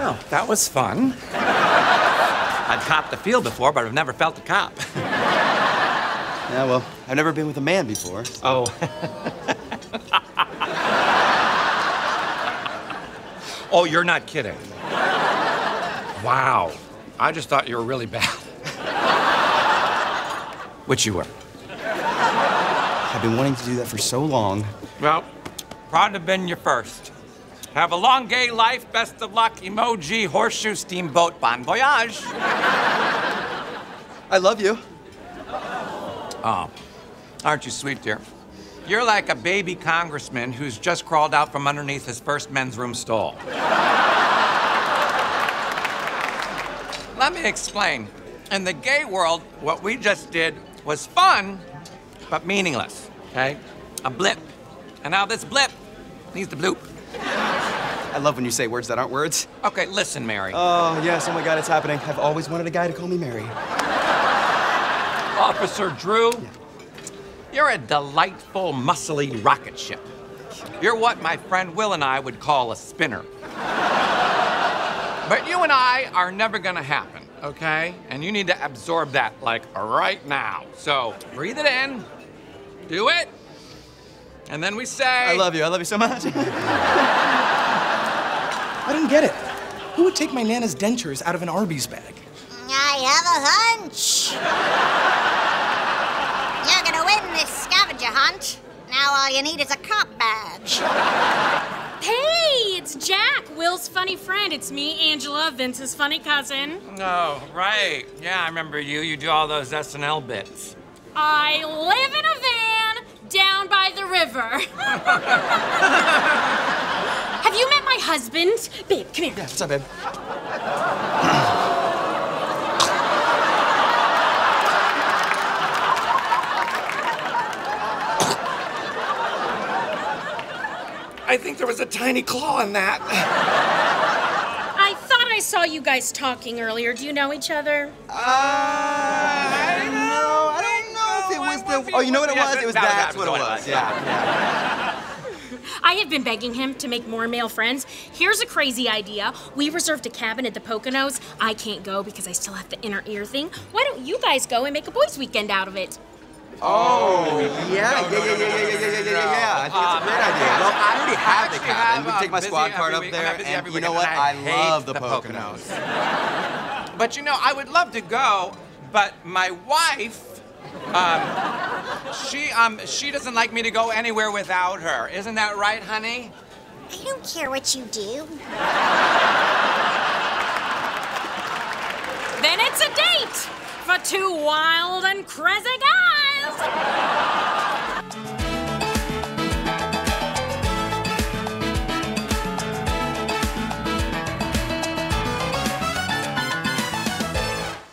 Oh, that was fun. I've copped the field before, but I've never felt a cop. Yeah, well, I've never been with a man before. So. Oh. Oh, you're not kidding. Wow. I just thought you were really bad. Which you were. I've been wanting to do that for so long. Well, proud to have been your first. Have a long, gay life, best of luck, emoji, horseshoe, steamboat, bon voyage. I love you. Oh, aren't you sweet, dear? You're like a baby congressman who's just crawled out from underneath his first men's room stall. Let me explain. In the gay world, what we just did was fun, but meaningless, okay? A blip. And now this blip needs to bloop. I love when you say words that aren't words. Okay, listen, Mary. Oh, yes, oh my God, it's happening. I've always wanted a guy to call me Mary. Officer Drew, yeah. You're a delightful, muscly rocket ship. You're what my friend Will and I would call a spinner. But you and I are never gonna happen, okay? And you need to absorb that, like, right now. So, breathe it in, do it, and then we say... I love you so much. I don't get it. Who would take my Nana's dentures out of an Arby's bag? I have a hunch. You're gonna win this scavenger hunt. Now all you need is a cop badge. Hey, it's Jack, Will's funny friend. It's me, Angela, Vince's funny cousin. Oh, right. Yeah, I remember you. You do all those SNL bits. I live in a van down by the river. Have you met my husband? Babe, come here. Yeah, what's up, babe? I think there was a tiny claw in that. I thought I saw you guys talking earlier. Do you know each other? I don't know if it was the... Oh, you know what it was? It was that's what it was. Yeah. I have been begging him to make more male friends. Here's a crazy idea. We reserved a cabin at the Poconos. I can't go because I still have the inner ear thing. Why don't you guys go and make a boys' weekend out of it? Oh, yeah. I think it's a great idea. Well, I already have the cabin. We take my squad card up there, and you know what? I love the Poconos. But you know, I would love to go, but my wife, she doesn't like me to go anywhere without her. Isn't that right, honey? I don't care what you do. Then it's a date for two wild and crazy guys.